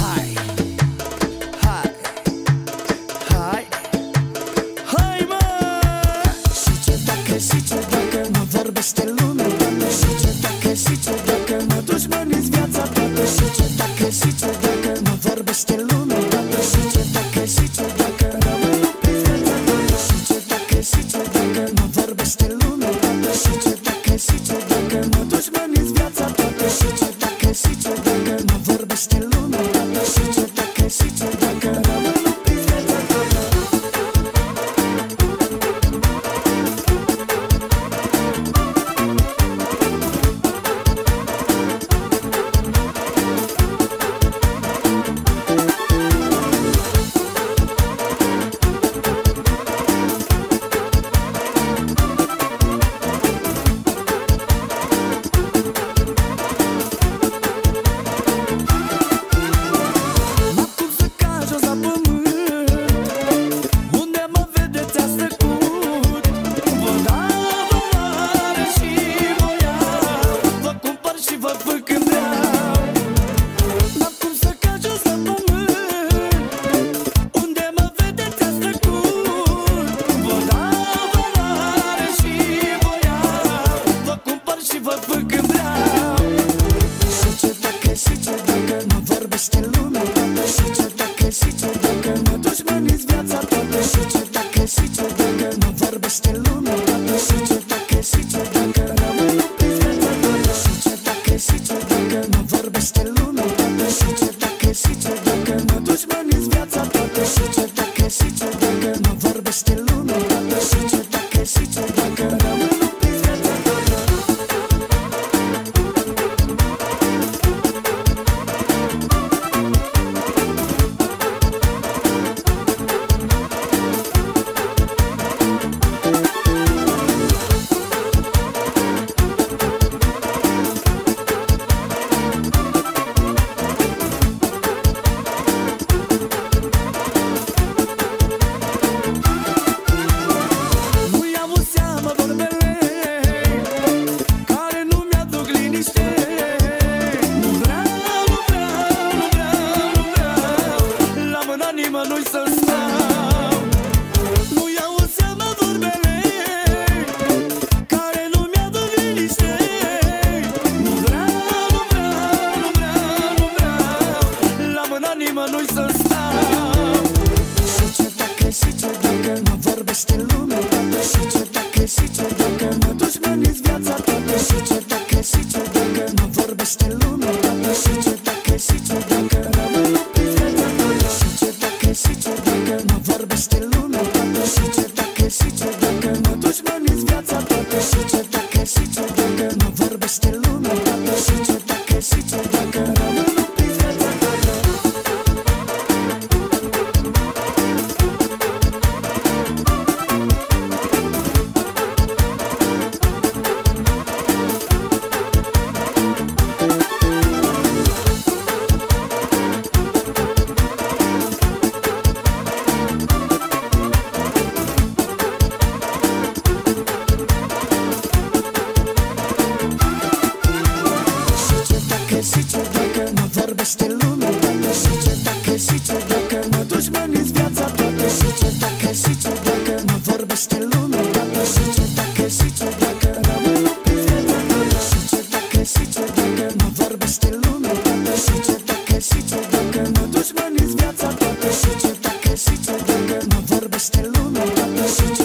Si ce dacă mă vorbește lumea toată? Si ce dacă, si ce dacă mă dușmănești viața toată? Si ce dacă, si ce dacă mă vorbește lumea toată? Si ce dacă, si ce dacă rămân lupiți viața toată? Si ce dacă, si ce dacă mă vorbește lumea toată? Si ce dacă, si ce dacă mă dușmănești viața toată? Si ce dacă, si ce dacă mă vorbește lumea toată? Si ce dacă, si ce dacă rămân lupiți viața toată? Si ce dacă, si ce dacă mă vorbește lumea toată?